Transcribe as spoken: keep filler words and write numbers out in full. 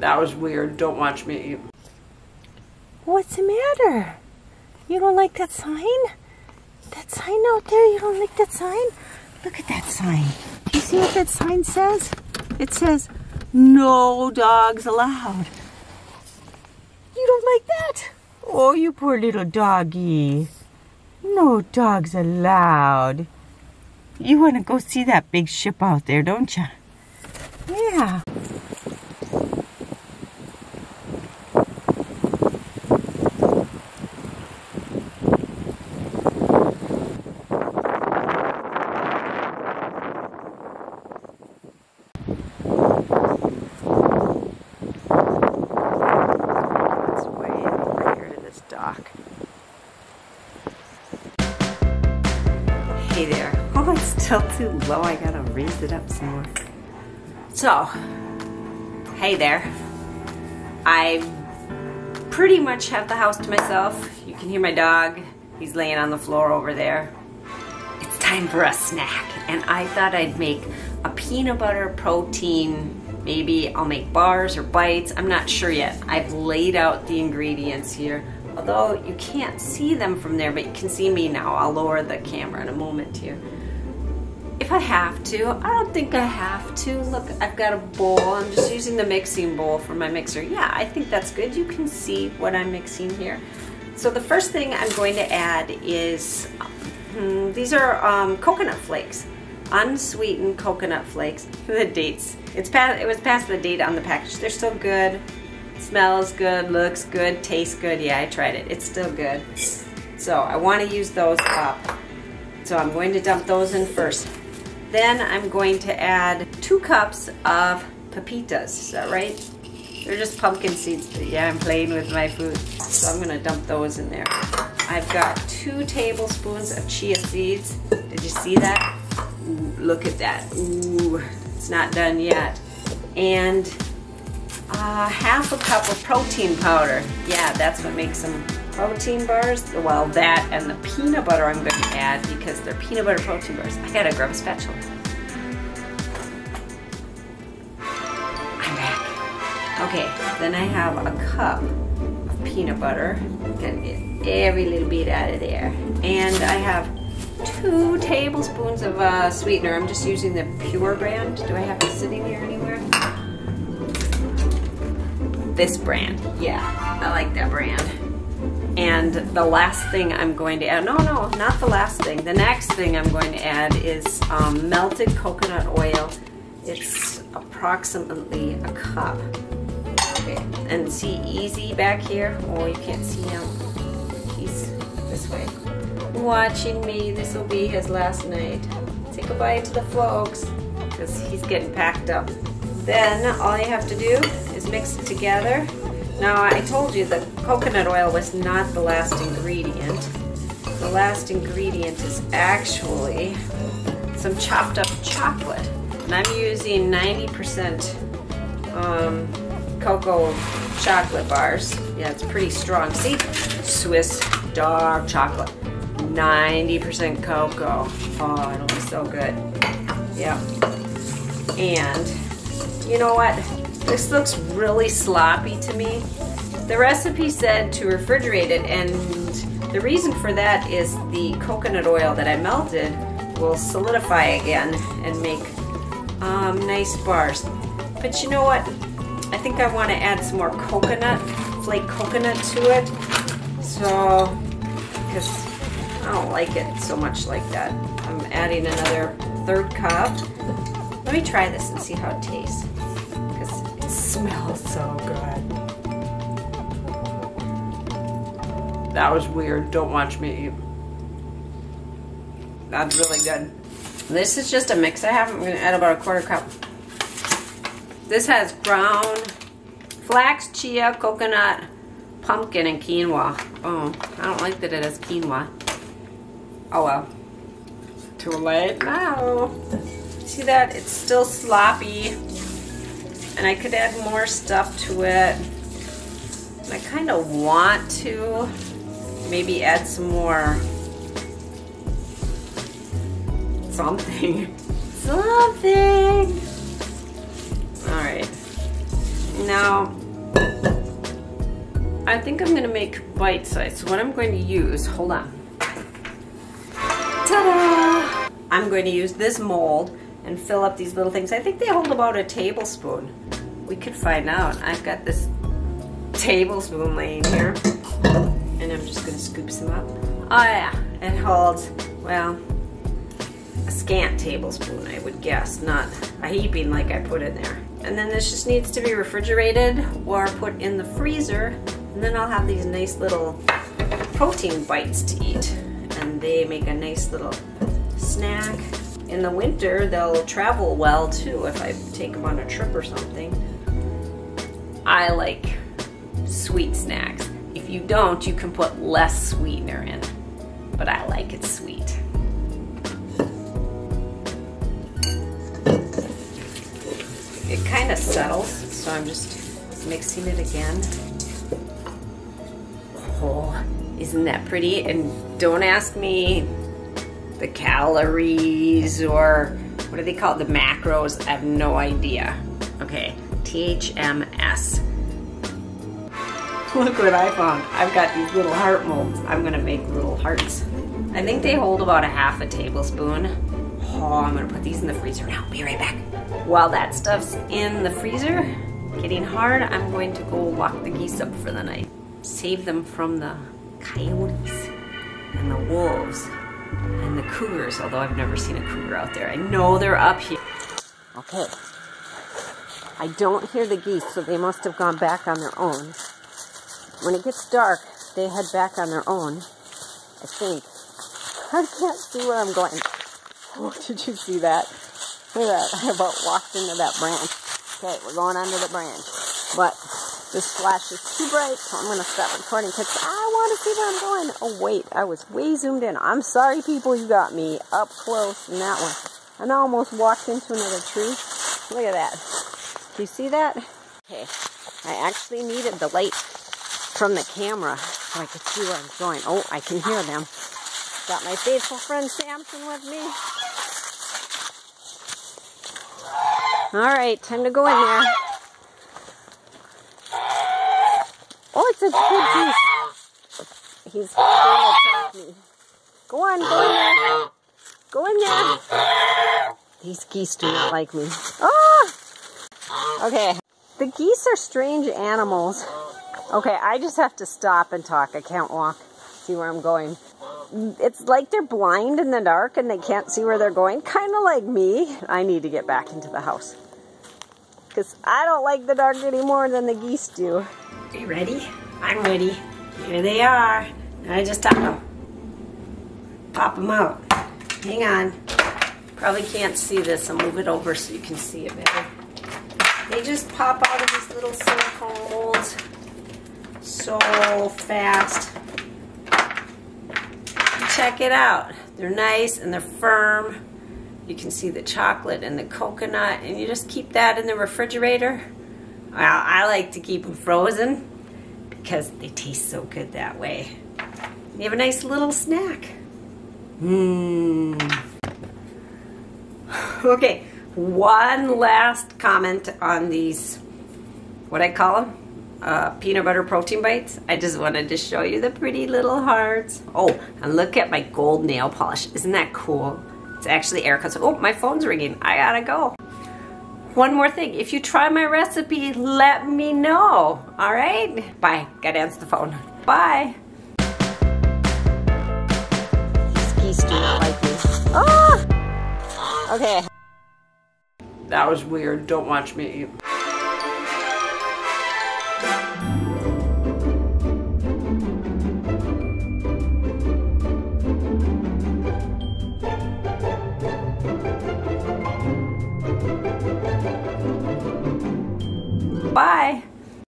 That was weird. Don't watch me eat. What's the matter? You don't like that sign? That sign out there, you don't like that sign? Look at that sign. You see what that sign says? It says, no dogs allowed. You don't like that? Oh, you poor little doggy. No dogs allowed. You want to go see that big ship out there, don't you? Yeah. Hey there. Oh, it's still too low. I gotta raise it up some more. So, hey there. I pretty much have the house to myself. You can hear my dog. He's laying on the floor over there. It's time for a snack. And I thought I'd make a peanut butter protein. Maybe I'll make bars or bites. I'm not sure yet. I've laid out the ingredients here. Although you can't see them from there, but you can see me now. I'll lower the camera in a moment here. If I have to, I don't think I have to. Look, I've got a bowl. I'm just using the mixing bowl for my mixer. Yeah, I think that's good. You can see what I'm mixing here. So the first thing I'm going to add is, um, these are um, coconut flakes. Unsweetened coconut flakes. The dates. It's past, it was past the date on the package. They're still good. Smells good, looks good, tastes good. Yeah, I tried it. It's still good. So I want to use those up. So I'm going to dump those in first. Then I'm going to add two cups of pepitas. Is that right? They're just pumpkin seeds. Yeah, I'm playing with my food. So I'm going to dump those in there. I've got two tablespoons of chia seeds. Did you see that? Ooh, look at that. Ooh, it's not done yet. And Uh, half a cup of protein powder. Yeah, that's what makes some protein bars. Well, that and the peanut butter I'm going to add because they're peanut butter protein bars. I gotta grab a spatula. I'm back. Okay, then I have a cup of peanut butter. Gotta get every little bit out of there. And I have two tablespoons of uh, sweetener. I'm just using the Pure brand. Do I have it sitting here anywhere? This brand. Yeah, I like that brand. And the last thing I'm going to add, no, no, not the last thing. The next thing I'm going to add is um, melted coconut oil. It's approximately a cup. Okay, and see Easy back here? Oh, you can't see him. He's this way. Watching me. This will be his last night. Say goodbye to the folks because he's getting packed up. Then all you have to do is mix it together. Now I told you that coconut oil was not the last ingredient. The last ingredient is actually some chopped up chocolate. And I'm using ninety percent um, cocoa chocolate bars. Yeah, it's pretty strong. See? Swiss dark chocolate. ninety percent cocoa. Oh, it'll be so good. Yeah. And you know what? This looks really sloppy to me. The recipe said to refrigerate it, and the reason for that is the coconut oil that I melted will solidify again and make um, nice bars. But you know what? I think I want to add some more coconut, flake coconut to it. So, because I don't like it so much like that. I'm adding another third cup. Let me try this and see how it tastes. Smells so good. That was weird. Don't watch me eat. That's really good. This is just a mix I have. I'm going to add about a quarter cup. This has ground flax, chia, coconut, pumpkin, and quinoa. Oh, I don't like that it has quinoa. Oh well. Too late now. See that? It's still sloppy. And I could add more stuff to it. And I kind of want to maybe add some more something. Something! Alright. Now, I think I'm gonna make bite size. So what I'm going to use, hold on. Ta-da! I'm going to use this mold and fill up these little things. I think they hold about a tablespoon. We could find out. I've got this tablespoon laying here, and I'm just gonna scoop some up. Oh yeah, it holds, well, a scant tablespoon, I would guess, not a heaping like I put in there. And then this just needs to be refrigerated or put in the freezer, and then I'll have these nice little protein bites to eat, and they make a nice little snack. In the winter, they'll travel well too if I take them on a trip or something. I like sweet snacks. If you don't, you can put less sweetener in, but I like it sweet. It kind of settles, so I'm just mixing it again. Oh, isn't that pretty? And don't ask me the calories or what are they called, the macros, I have no idea. Okay, T H M S. Look what I found. I've got these little heart molds. I'm gonna make little hearts. I think they hold about a half a tablespoon. Oh, I'm gonna put these in the freezer now. Be right back. While that stuff's in the freezer, getting hard, I'm going to go lock the geese up for the night. Save them from the coyotes and the wolves and the cougars, although I've never seen a cougar out there. I know they're up here. Okay. I don't hear the geese, so they must have gone back on their own. When it gets dark, they head back on their own, I think. I can't see where I'm going. Oh, did you see that? Look at that. I about walked into that branch. Okay, we're going under the branch. But this flash is too bright, so I'm going to stop recording because I want to see where I'm going. Oh, wait. I was way zoomed in. I'm sorry, people. You got me up close in that one. I almost walked into another tree. Look at that. Do you see that? Okay. I actually needed the light from the camera so I could see where I'm going. Oh, I can hear them. Got my faithful friend Samson with me. All right, time to go in there. Oh, it's a good piece. He's trying to attack me. Go on, go in there. Go in there. These geese do not like me. Oh! Okay. The geese are strange animals. Okay, I just have to stop and talk. I can't walk. See where I'm going. It's like they're blind in the dark and they can't see where they're going. Kind of like me. I need to get back into the house. Because I don't like the dark any more than the geese do. Are you ready? I'm ready. Here they are. I just top them. Pop them out. Hang on. Probably can't see this. I'll move it over so you can see it better. They just pop out of these little silicone molds so fast. Check it out. They're nice and they're firm. You can see the chocolate and the coconut, and you just keep that in the refrigerator. Well, I like to keep them frozen because they taste so good that way. You have a nice little snack. Mmm. Okay, one last comment on these, what I call them? Uh, peanut butter protein bites. I just wanted to show you the pretty little hearts. Oh, and look at my gold nail polish. Isn't that cool? It's actually air cuts. Oh, my phone's ringing. I gotta go. One more thing. If you try my recipe, let me know. All right? Bye. Gotta answer the phone. Bye. These geese do not like me. Oh! Okay. That was weird. Don't watch me eat. Bye.